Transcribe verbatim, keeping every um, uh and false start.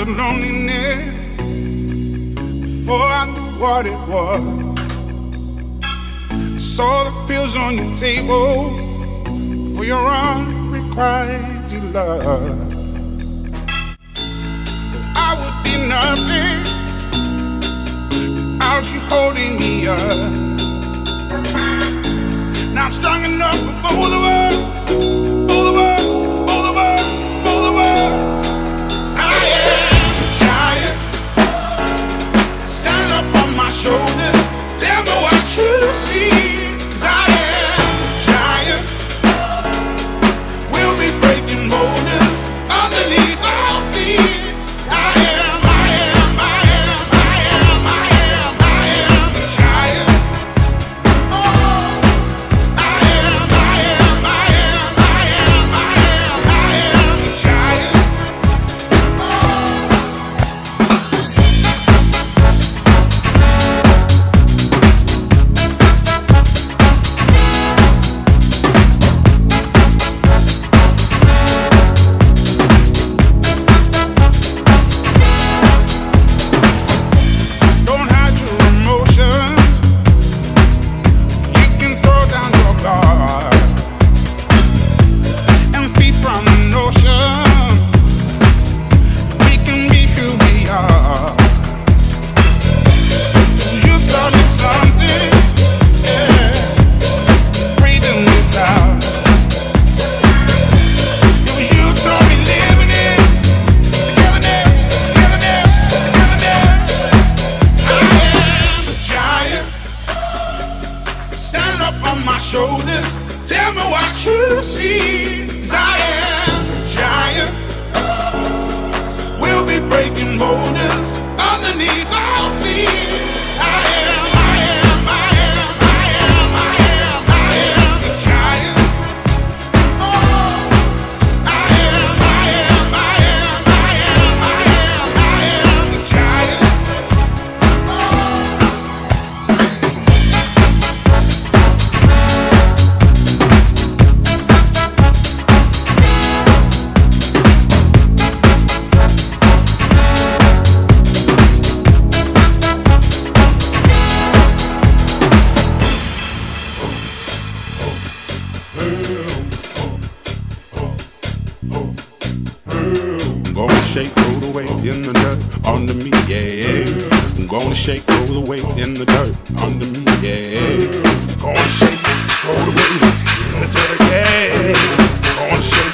of loneliness before I knew what it was. I saw the pills on your table for your unrequited love. I would be nothing without you holding me up. Now I'm strong enough for both of us, both of us, both of us, both of us. I am a giant, stand up on my shoulders, tell me what you see. Gonna shake, throw the weight in the dirt, yeah. Gonna shake.